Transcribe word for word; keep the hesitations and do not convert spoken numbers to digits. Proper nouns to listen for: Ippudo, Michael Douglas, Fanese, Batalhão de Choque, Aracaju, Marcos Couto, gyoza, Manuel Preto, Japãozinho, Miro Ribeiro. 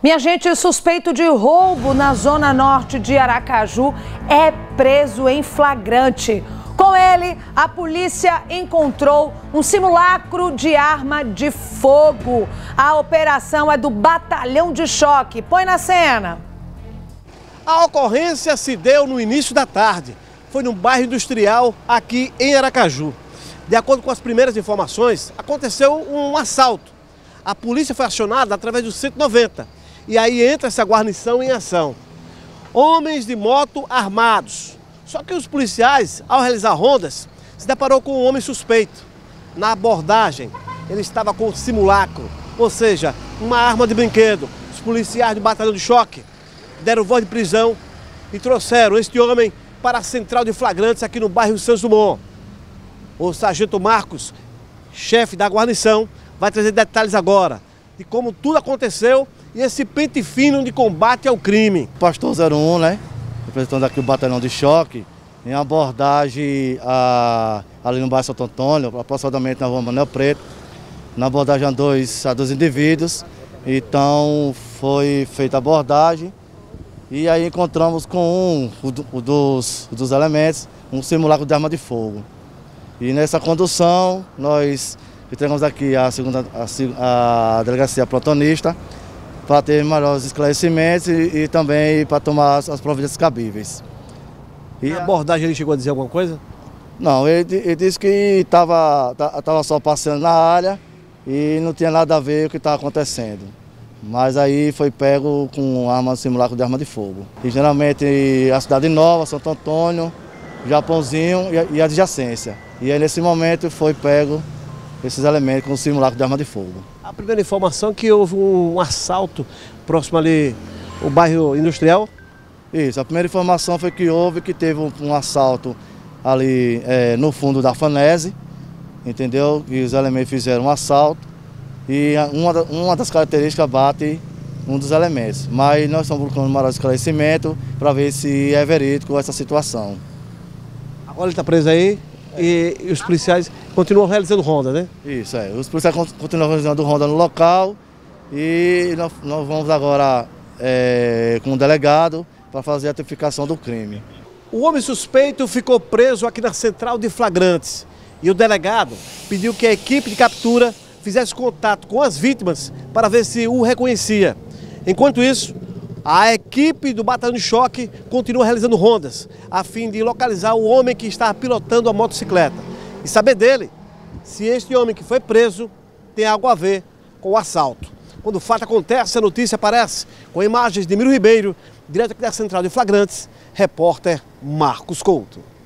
Minha gente, suspeito de roubo na zona norte de Aracaju é preso em flagrante. Com ele, a polícia encontrou um simulacro de arma de fogo. A operação é do Batalhão de Choque. Põe na cena. A ocorrência se deu no início da tarde. Foi no bairro Industrial, aqui em Aracaju. De acordo com as primeiras informações, aconteceu um assalto. A polícia foi acionada através do cento e noventa. E aí entra essa guarnição em ação. Homens de moto armados. Só que os policiais, ao realizar rondas, se deparou com um homem suspeito. Na abordagem, ele estava com simulacro, ou seja, uma arma de brinquedo. Os policiais do Batalhão de Choque deram voz de prisão e trouxeram este homem para a central de flagrantes aqui no bairro Santos Dumont. O sargento Marcos, chefe da guarnição, vai trazer detalhes agora de como tudo aconteceu e esse pente fino de combate ao crime. Pastor zero um, né? Representando aqui o Batalhão de Choque, em abordagem a, ali no bairro Santo Antônio, aproximadamente na rua Manuel Preto. Na abordagem a dois, a dois indivíduos, então foi feita a abordagem e aí encontramos com um o dos, dos elementos um simulacro de arma de fogo. E nessa condução nós entregamos aqui a, segunda, a, a delegacia plantonista, para ter maiores esclarecimentos e, e também para tomar as, as providências cabíveis. E a abordagem, ele chegou a dizer alguma coisa? Não, ele, ele disse que estava só passeando na área e não tinha nada a ver com o que estava acontecendo. Mas aí foi pego com arma simulacro de arma de fogo. E geralmente a Cidade Nova, Santo Antônio, Japãozinho e, e adjacência. E aí nesse momento foi pego esses elementos com simulacro de arma de fogo. A primeira informação é que houve um assalto próximo ali ao bairro Industrial? Isso, a primeira informação foi que houve, que teve um, um assalto ali é, no fundo da Fanese, entendeu? E os elementos fizeram um assalto e uma, uma das características bate um dos elementos. Mas nós estamos buscando um maior esclarecimento para ver se é verídico essa situação. Agora ele está preso aí? E os policiais continuam realizando ronda, né? Isso, é. Os policiais continuam realizando ronda no local e nós, nós vamos agora é, com o delegado para fazer a tipificação do crime. O homem suspeito ficou preso aqui na central de flagrantes e o delegado pediu que a equipe de captura fizesse contato com as vítimas para ver se o reconhecia. Enquanto isso, a equipe do Batalhão de Choque continua realizando rondas, a fim de localizar o homem que está pilotando a motocicleta e saber dele se este homem que foi preso tem algo a ver com o assalto. Quando o fato acontece, a notícia aparece com imagens de Miro Ribeiro, direto aqui da central de flagrantes, repórter Marcos Couto.